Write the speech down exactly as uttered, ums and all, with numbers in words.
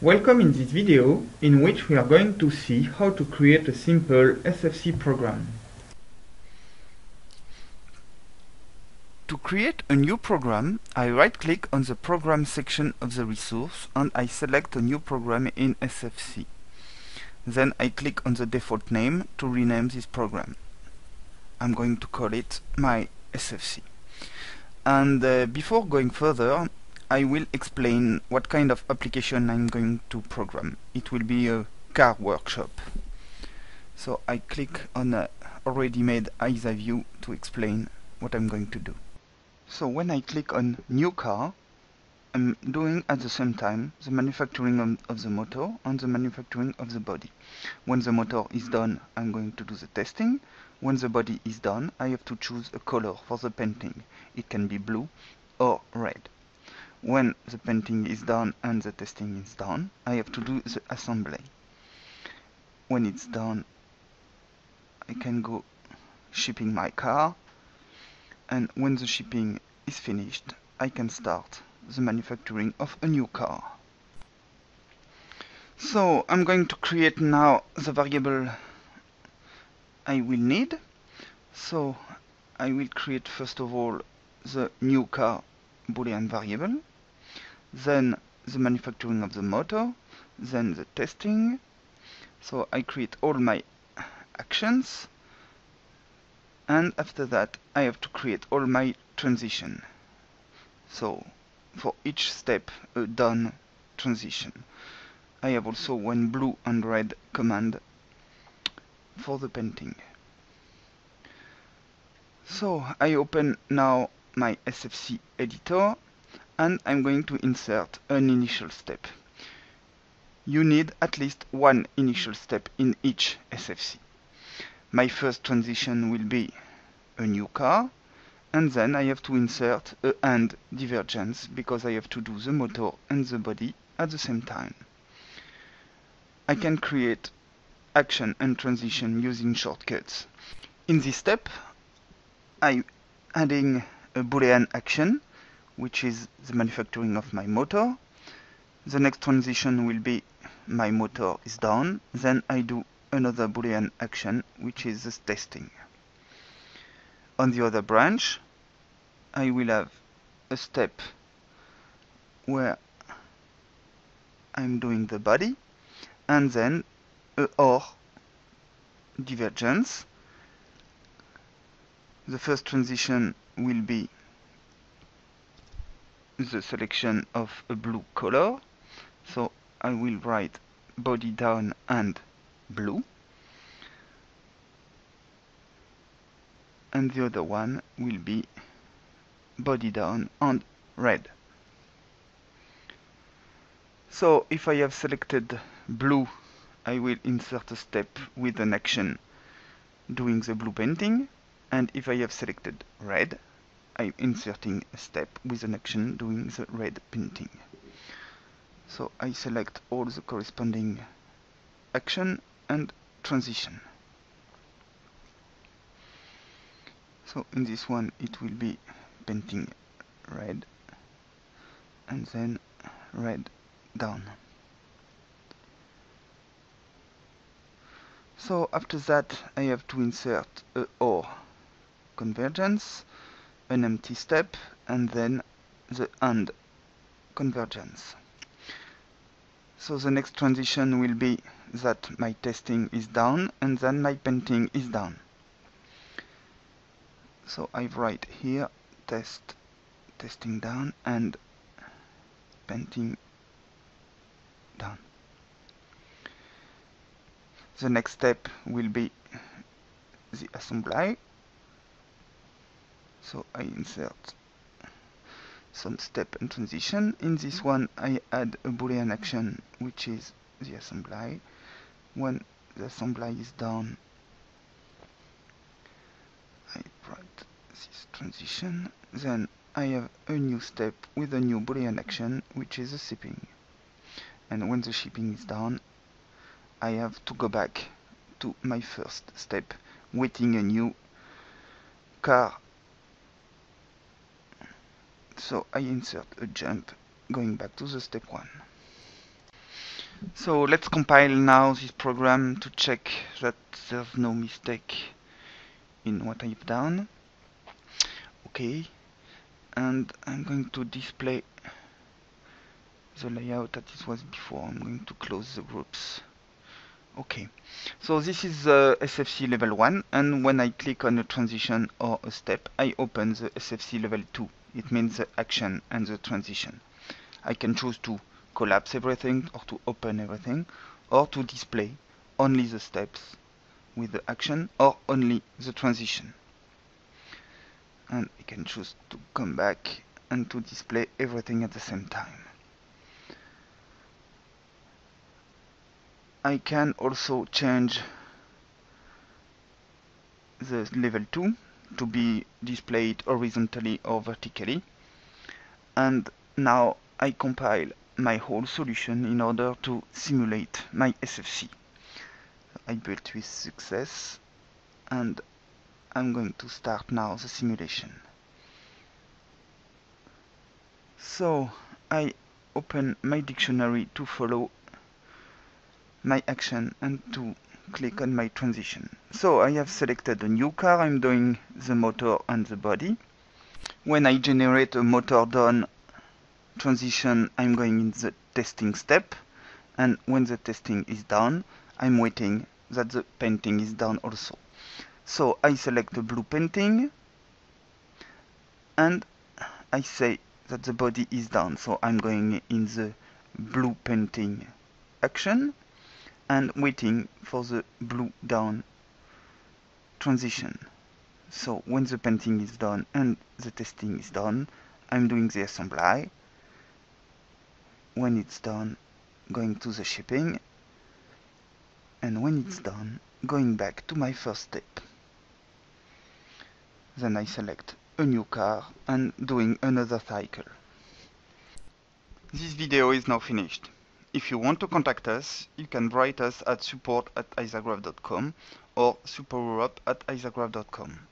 Welcome in this video, in which we are going to see how to create a simple S F C program. To create a new program, I right-click on the program section of the resource and I select a new program in S F C. Then I click on the default name to rename this program. I'm going to call it my S F C. And uh, before going further, I will explain what kind of application I'm going to program. It will be a car workshop. So I click on a already made I S A view to explain what I'm going to do. So when I click on new car, I'm doing at the same time the manufacturing of, of the motor and the manufacturing of the body. When the motor is done, I'm going to do the testing. When the body is done, I have to choose a color for the painting. It can be blue or red. When the painting is done and the testing is done, I have to do the assembly. When it's done, I can go shipping my car, and when the shipping is finished, I can start the manufacturing of a new car. So I'm going to create now the variable I will need. So I will create first of all the new car Boolean variable, then the manufacturing of the motor, then the testing. So I create all my actions, and after that I have to create all my transition. So for each step a done transition. I have also one blue and red command for the painting. So I open now my S F C editor, and I'm going to insert an initial step. You need at least one initial step in each S F C. My first transition will be a new car, and then I have to insert a AND divergence because I have to do the motor and the body at the same time. I can create action and transition using shortcuts. In this step, I'm adding a Boolean action, which is the manufacturing of my motor. The next transition will be my motor is down. Then I do another Boolean action, which is the testing. On the other branch, I will have a step where I'm doing the body, and then a O R divergence. The first transition will be the selection of a blue color, so I will write body down and blue, and the other one will be body down and red. So if I have selected blue, I will insert a step with an action doing the blue painting, and if I have selected red, I'm inserting a step with an action doing the red painting. So I select all the corresponding action and transition. So in this one it will be painting red, and then red down. So after that I have to insert a O R convergence, an empty step, and then the AND convergence. So the next transition will be that my testing is down and then my painting is down. So I write here test, testing down, and painting down. The next step will be the assembly. So I insert some step and transition. In this one I add a Boolean action, which is the assembly. When the assembly is done, I write this transition. Then I have a new step with a new Boolean action, which is the shipping. And when the shipping is done, I have to go back to my first step, waiting a new car. So I insert a jump going back to the step one. So let's compile now this program to check that there's no mistake in what I've done. Okay, and I'm going to display the layout that it was before. I'm going to close the groups. Okay, so this is the uh, S F C level one, and when I click on a transition or a step, I open the S F C level two. It means the action and the transition. I can choose to collapse everything, or to open everything, or to display only the steps with the action, or only the transition. And I can choose to come back and to display everything at the same time. I can also change the level two to be displayed horizontally or vertically. And now I compile my whole solution in order to simulate my S F C. I built with success, and I'm going to start now the simulation. So I open my dictionary to follow my action and to click on my transition. So I have selected a new car. I'm doing the motor and the body. When I generate a motor done transition, I'm going in the testing step, and when the testing is done, I'm waiting that the painting is done also. So I select the blue painting and I say that the body is done. So I'm going in the blue painting action and waiting for the blue down transition. So when the painting is done and the testing is done, I'm doing the assembly. When it's done, going to the shaping, and when it's done, going back to my first step. Then I select a new car and doing another cycle. This video is now finished. If you want to contact us, you can write us at support at isagraph dot com or supereurope at isagraph dot com.